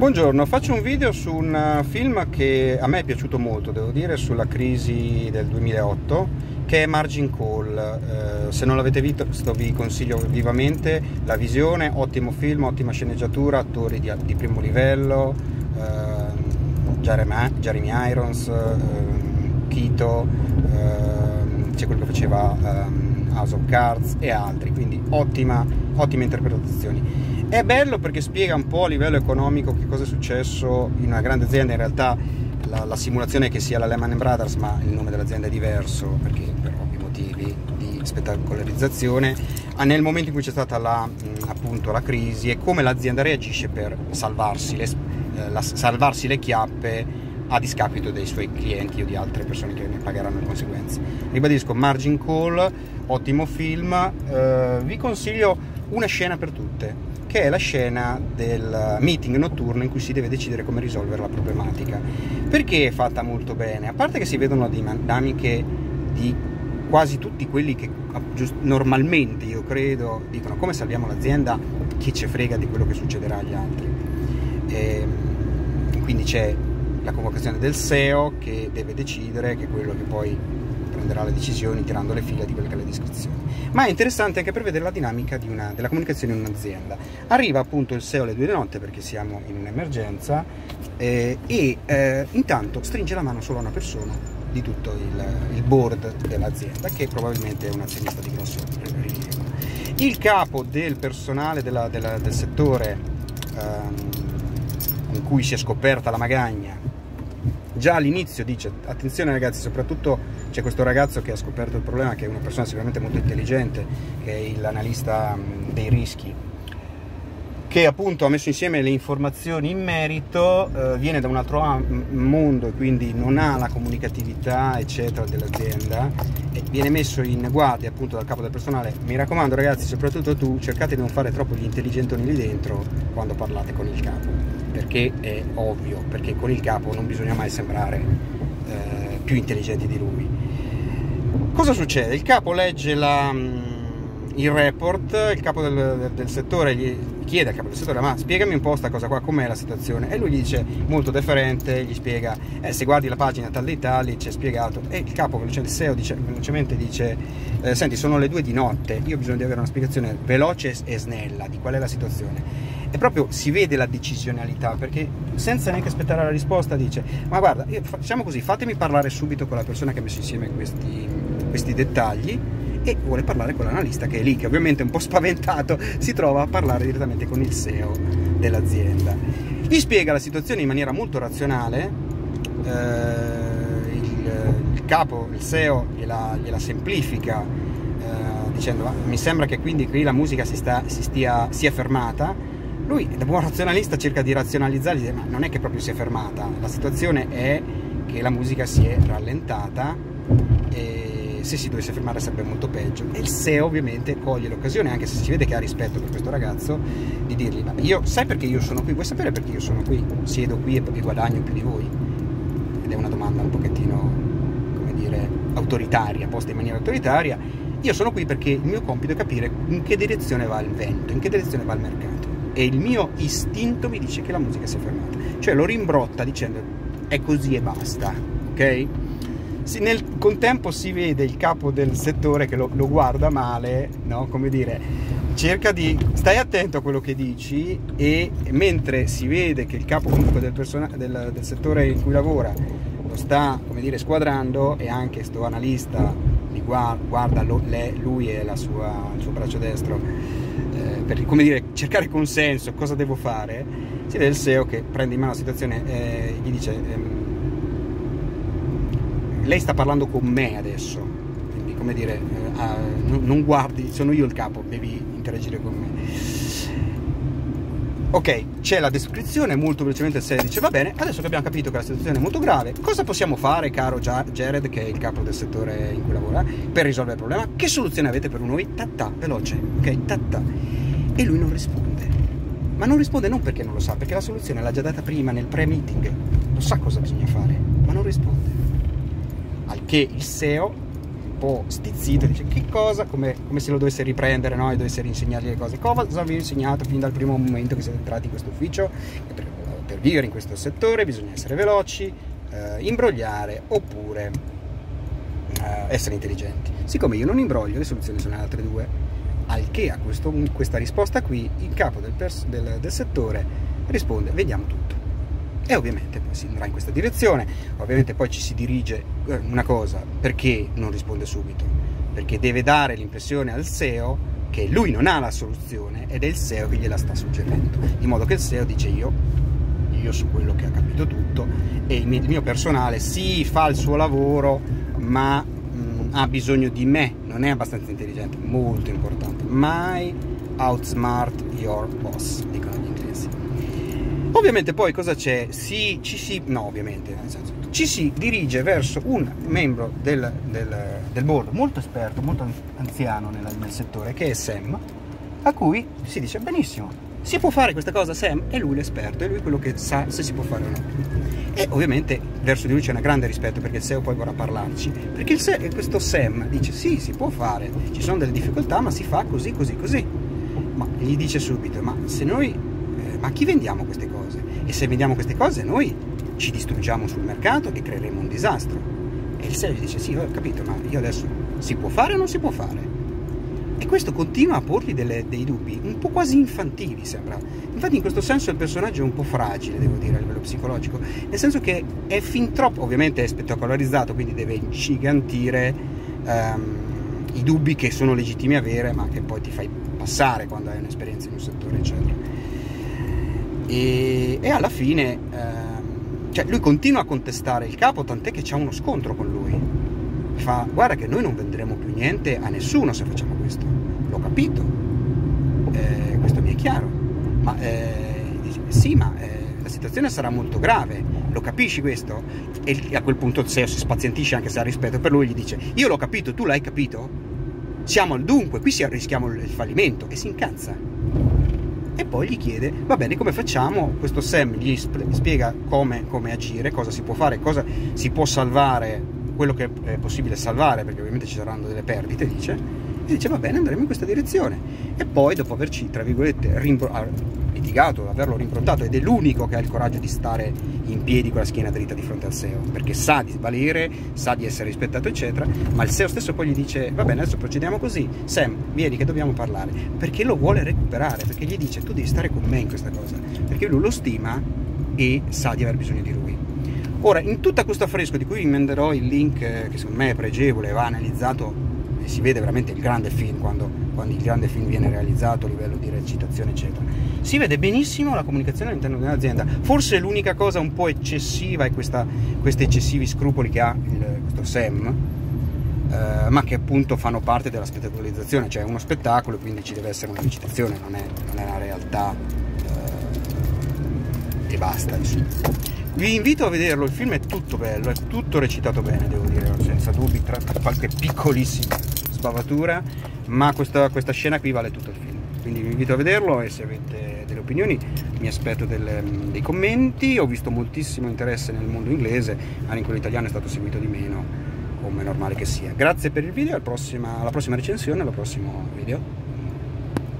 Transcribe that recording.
Buongiorno, faccio un video su un film che a me è piaciuto molto, devo dire, sulla crisi del 2008, che è Margin Call. Se non l'avete visto vi consiglio vivamente la visione, ottimo film, ottima sceneggiatura, attori di primo livello, Jeremy Irons, Kito, c'è quello che faceva House of Cards e altri, quindi ottime interpretazioni. È bello perché spiega un po' a livello economico che cosa è successo in una grande azienda. In realtà la simulazione è che sia la Lehman Brothers, ma il nome dell'azienda è diverso perché per ovvi motivi di spettacolarizzazione, nel momento in cui c'è stata appunto la crisi e come l'azienda reagisce per salvarsi le chiappe a discapito dei suoi clienti o di altre persone che ne pagheranno le conseguenze. Ribadisco, Margin Call, ottimo film, vi consiglio una scena per tutte, che è la scena del meeting notturno in cui si deve decidere come risolvere la problematica. Perché è fatta molto bene? A parte che si vedono dinamiche di quasi tutti quelli che normalmente, io credo, dicono come salviamo l'azienda, chi ce frega di quello che succederà agli altri. E quindi c'è la convocazione del CEO che deve decidere, che è quello che poi prenderà le decisioni tirando le fila di quelle che è la descrizione. Ma è interessante anche per vedere la dinamica della comunicazione in un'azienda. Arriva appunto il CEO alle 2 di notte perché siamo in un'emergenza intanto stringe la mano solo a una persona di tutto il board dell'azienda, che probabilmente è un azionista di grosso rilievo. Il capo del personale del settore in cui si è scoperta la magagna già all'inizio dice: attenzione ragazzi, soprattutto c'è questo ragazzo che ha scoperto il problema, che è una persona sicuramente molto intelligente, che è l'analista dei rischi, che appunto ha messo insieme le informazioni in merito, viene da un altro mondo e quindi non ha la comunicatività eccetera dell'azienda, e viene messo in guardia appunto dal capo del personale: mi raccomando ragazzi, soprattutto tu, cercate di non fare troppo gli intelligentoni lì dentro quando parlate con il capo, perché è ovvio, perché con il capo non bisogna mai sembrare più intelligenti di lui. Cosa succede? Il capo legge il report, il capo del settore gli chiede al capo del settore: ma spiegami un po' sta cosa qua, com'è la situazione? E lui gli dice, molto deferente, gli spiega: se guardi la pagina tal dei tali c'è spiegato. E il capo velocemente dice: senti, sono le 2 di notte, io ho bisogno di avere una spiegazione veloce e snella di qual è la situazione. E proprio si vede la decisionalità, perché senza neanche aspettare la risposta dice: ma guarda, facciamo così, fatemi parlare subito con la persona che ha messo insieme questi dettagli, e vuole parlare con l'analista che è lì, che ovviamente un po' spaventato si trova a parlare direttamente con il CEO dell'azienda. Gli spiega la situazione in maniera molto razionale, il capo, il CEO gliela semplifica dicendo: ma mi sembra che quindi qui la musica sia fermata. Lui, da buon razionalista, cerca di razionalizzare, dice: ma non è che proprio si è fermata, la situazione è che la musica si è rallentata e se si dovesse fermare sarebbe molto peggio. E il CEO ovviamente coglie l'occasione, anche se si vede che ha rispetto per questo ragazzo, di dirgli: ma sai perché io sono qui? Vuoi sapere perché io sono qui? Siedo qui e guadagno più di voi. Ed è una domanda un pochettino, come dire, autoritaria, posta in maniera autoritaria. Io sono qui perché il mio compito è capire in che direzione va il vento, in che direzione va il mercato. E il mio istinto mi dice che la musica si è fermata. Cioè lo rimbrotta dicendo: è così e basta, ok? Nel contempo si vede il capo del settore che lo guarda male, no? Come dire, cerca di stai attento a quello che dici, e mentre si vede che il capo comunque del settore in cui lavora lo sta, come dire, squadrando, e anche sto analista li guarda lui e il suo braccio destro per, come dire, cercare consenso, cosa devo fare. Si vede il CEO che prende in mano la situazione e gli dice: lei sta parlando con me adesso, quindi, come dire, non guardi, sono io il capo, devi interagire con me. Ok, c'è la descrizione, molto velocemente il CEO dice: va bene, adesso che abbiamo capito che la situazione è molto grave, cosa possiamo fare, caro Jared, che è il capo del settore in cui lavora, per risolvere il problema? Che soluzione avete per noi? Tattà, veloce, ok, tattà. E lui non risponde. Ma non risponde non perché non lo sa, perché la soluzione l'ha già data prima nel pre-meeting, lo sa cosa bisogna fare, ma non risponde. Al che il CEO, po' stizzito, dice: che cosa? Come se lo dovesse riprendere, no? E dovesse rinsegnargli le cose. Cosa vi ho insegnato fin dal primo momento che siete entrati in questo ufficio? per vivere in questo settore bisogna essere veloci, imbrogliare oppure essere intelligenti. Siccome io non imbroglio, le soluzioni sono le altre due. Al che a questa risposta qui il capo del settore risponde: vediamo tutto. E ovviamente poi si andrà in questa direzione, ovviamente poi ci si dirige una cosa, perché non risponde subito? Perché deve dare l'impressione al CEO che lui non ha la soluzione ed è il CEO che gliela sta suggerendo, in modo che il CEO dice: io so quello che ha capito tutto, e il mio personale sì, fa il suo lavoro, ma ha bisogno di me, non è abbastanza intelligente. Molto importante, mai outsmart your boss, dicono gli inglesi. Ovviamente poi cosa c'è? Ci si dirige verso un membro del board molto esperto, molto anziano nel settore, che è Sam, a cui si dice: benissimo, si può fare questa cosa, Sam, è lui l'esperto, è lui quello che sa se si può fare o no. E ovviamente verso di lui c'è un grande rispetto, perché il CEO poi vorrà parlarci, perché questo Sam dice: sì, si può fare, ci sono delle difficoltà, ma si fa così, così, così. Ma gli dice subito: ma a chi vendiamo queste cose? E se vendiamo queste cose noi ci distruggiamo sul mercato e creeremo un disastro. E il CEO dice: sì, ho capito, ma io adesso si può fare o non si può fare? E questo continua a porgli dei dubbi un po' quasi infantili, sembra. Infatti in questo senso il personaggio è un po' fragile, devo dire, a livello psicologico, nel senso che è fin troppo, ovviamente è spettacolarizzato, quindi deve ingigantire i dubbi che sono legittimi avere, ma che poi ti fai passare quando hai un'esperienza in un settore, eccetera. E alla fine cioè lui continua a contestare il capo, tant'è che c'è uno scontro con lui. Fa: guarda che noi non venderemo più niente a nessuno se facciamo questo. L'ho capito, questo mi è chiaro. Ma dice: sì, ma la situazione sarà molto grave, lo capisci questo? E a quel punto il CEO si spazientisce, anche se ha rispetto per lui, gli dice: io l'ho capito, tu l'hai capito? Siamo al dunque, qui rischiamo il fallimento. E si incazza. E poi gli chiede: va bene, come facciamo? Questo Sam gli spiega come agire, cosa si può fare, cosa si può salvare, quello che è possibile salvare, perché ovviamente ci saranno delle perdite, dice. E dice: va bene, andremo in questa direzione. E poi, dopo averci, tra virgolette, litigato, averlo rimprontato, ed è l'unico che ha il coraggio di stare in piedi con la schiena dritta di fronte al CEO, perché sa di valere, sa di essere rispettato, eccetera. Ma il CEO stesso poi gli dice: va bene, adesso procediamo così, Sam, vieni che dobbiamo parlare, perché lo vuole recuperare, perché gli dice: tu devi stare con me in questa cosa, perché lui lo stima e sa di aver bisogno di lui. Ora, in tutto questo affresco, di cui vi manderò il link, che secondo me è pregevole, va analizzato e si vede veramente il grande film, quando il grande film viene realizzato a livello di recitazione, eccetera, si vede benissimo la comunicazione all'interno dell'azienda. Forse l'unica cosa un po' eccessiva è questi eccessivi scrupoli che ha questo Sam, ma che appunto fanno parte della spettacolarizzazione, cioè uno spettacolo, quindi ci deve essere una recitazione, non è la realtà e basta, insomma. Vi invito a vederlo, il film è tutto bello, è tutto recitato bene, devo dire, senza dubbi, tra qualche piccolissima sbavatura, ma questa scena qui vale tutto il film. Quindi vi invito a vederlo, e se avete delle opinioni mi aspetto dei commenti. Ho visto moltissimo interesse nel mondo inglese, anche in quello italiano è stato seguito di meno, come è normale che sia. Grazie per il video, alla prossima recensione, al prossimo video.